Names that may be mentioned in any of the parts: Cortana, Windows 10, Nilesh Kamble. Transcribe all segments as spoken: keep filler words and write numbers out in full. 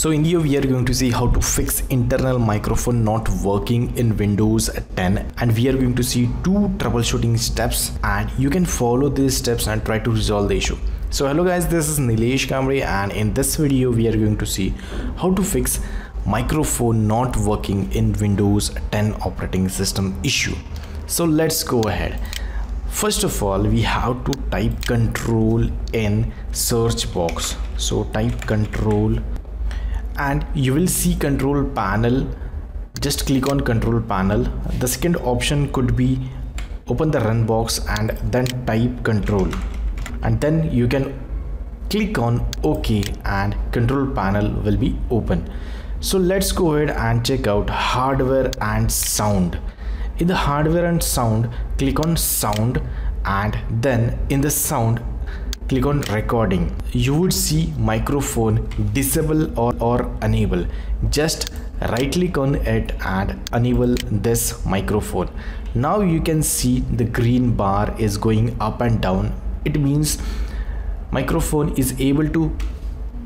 So in here we are going to see how to fix internal microphone not working in Windows ten, and we are going to see two troubleshooting steps, and you can follow these steps and try to resolve the issue. So hello guys, this is Nilesh Kamble, and in this video we are going to see how to fix microphone not working in Windows ten operating system issue. So let's go ahead. First of all, we have to type control in search box. So type control and you will see control panel. Just click on control panel. The second option could be open the run box and then type control, and then you can click on OK and control panel will be open. So let's go ahead and check out hardware and sound. In the hardware and sound, click on sound, and then in the sound click on recording. You would see microphone disable or, or enable. Just right click on it and enable this microphone. Now you can see the green bar is going up and down. It means microphone is able to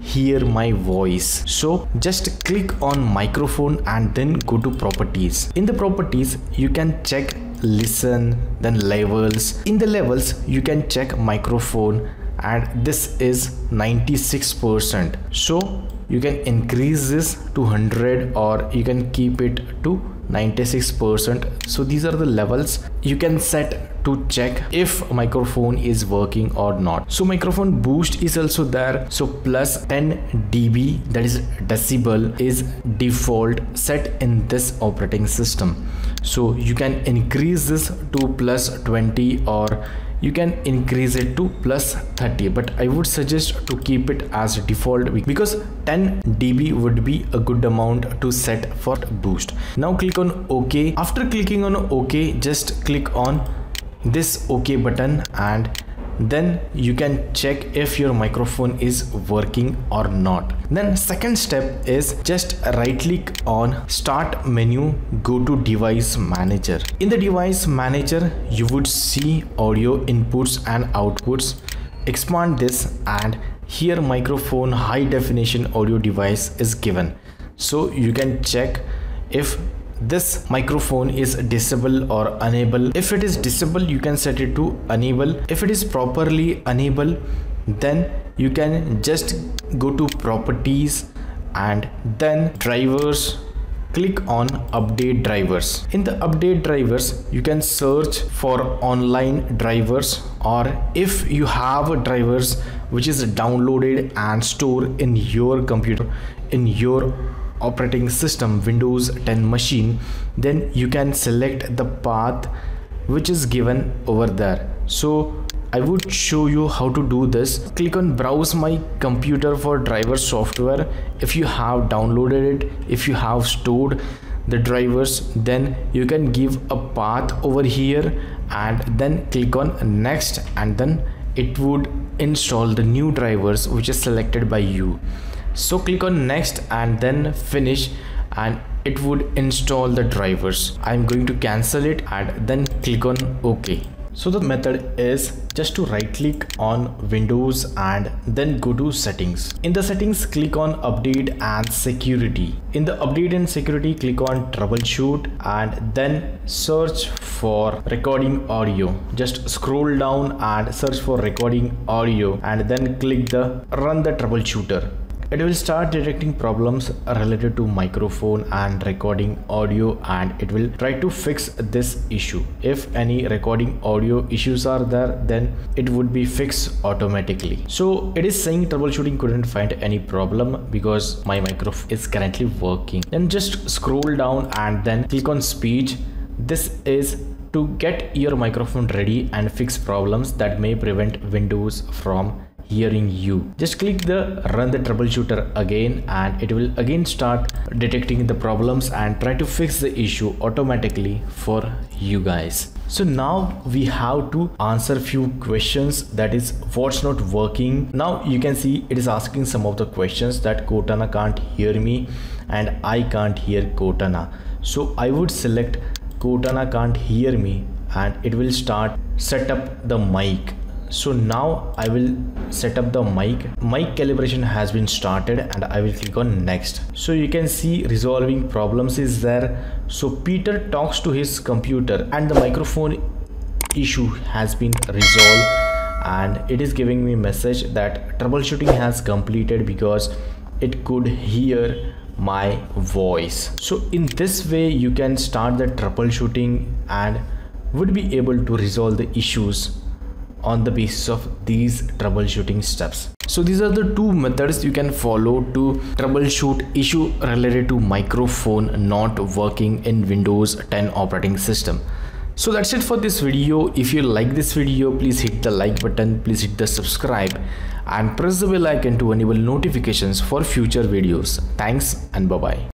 hear my voice. So just click on microphone and then go to properties. In the properties you can check listen, then levels. In the levels you can check microphone, and this is ninety-six percent, so you can increase this to one hundred or you can keep it to ninety-six percent. So these are the levels you can set to check if microphone is working or not. So microphone boost is also there, so plus ten D B, that is decibel, is default set in this operating system. So you can increase this to plus twenty or you can increase it to plus thirty, but I would suggest to keep it as default because ten D B would be a good amount to set for boost. Now click on OK. After clicking on OK, just click on this OK button and then you can check if your microphone is working or not. Then second step is just right click on start menu, go to device manager. In the device manager you would see audio inputs and outputs. Expand this and here microphone high definition audio device is given, so you can check if this microphone is disable or enable. If it is disable, you can set it to enable. If it is properly enable, then you can just go to properties and then drivers, click on update drivers. In the update drivers you can search for online drivers, or if you have drivers which is downloaded and stored in your computer, in your operating system Windows ten machine, then you can select the path which is given over there. So I would show you how to do this. Click on browse my computer for driver software. If you have downloaded it, if you have stored the drivers, then you can give a path over here and then click on next, and then it would install the new drivers which is selected by you. So click on next and then finish, and it would install the drivers. I'm going to cancel it and then click on OK. So the method is just to right click on Windows and then go to settings. In the settings click on update and security. In the update and security click on troubleshoot and then search for recording audio. Just scroll down and search for recording audio and then click the run the troubleshooter. It will start detecting problems related to microphone and recording audio, and it will try to fix this issue. If any recording audio issues are there, then it would be fixed automatically. So it is saying troubleshooting couldn't find any problem because my microphone is currently working. Then just scroll down and then click on speech. This is to get your microphone ready and fix problems that may prevent Windows from hearing you. Just click the run the troubleshooter again and it will again start detecting the problems and try to fix the issue automatically for you guys. So now we have to answer few questions, that is what's not working. Now you can see it is asking some of the questions that Cortana can't hear me and I can't hear Cortana. So I would select Cortana can't hear me and it will start set up the mic. So now I will set up the mic. Mic calibration has been started and I will click on next. So you can see resolving problems is there. So Peter talks to his computer and the microphone issue has been resolved, and it is giving me message that troubleshooting has completed because it could hear my voice. So in this way you can start the troubleshooting and would be able to resolve the issues on the basis of these troubleshooting steps. So these are the two methods you can follow to troubleshoot issue related to microphone not working in Windows ten operating system. So that's it for this video. If you like this video, please hit the like button, please hit the subscribe and press the bell icon to enable notifications for future videos. Thanks and bye bye.